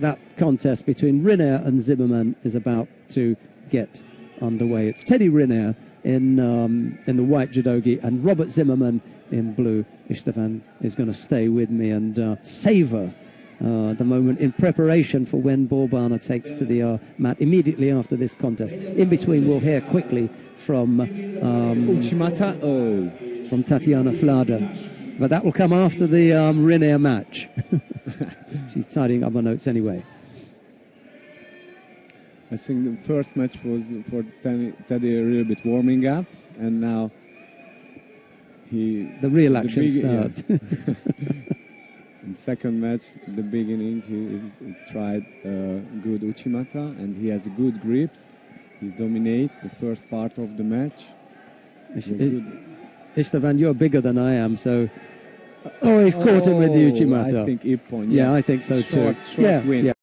that contest between Riner and Zimmerman is about to get underway. It's Teddy Riner in the white judogi and Robert Zimmerman in blue. István is going to stay with me and savor the moment in preparation for when Borbána takes to the mat immediately after this contest. In between, we'll hear quickly from Uchimata, from Tatiana Flada. But that will come after the Riner match. She's tidying up her notes anyway. I think the first match was for Teddy a little bit warming up, and now the real action starts. Yeah. In second match, the beginning, he tried good Uchimata, and he has good grips. He's dominated the first part of the match. István, you're bigger than I am, so... Oh, he's caught him with the Uchimata. I think Ipon, yes. Yeah, I think so too. Short yeah, win. Yeah.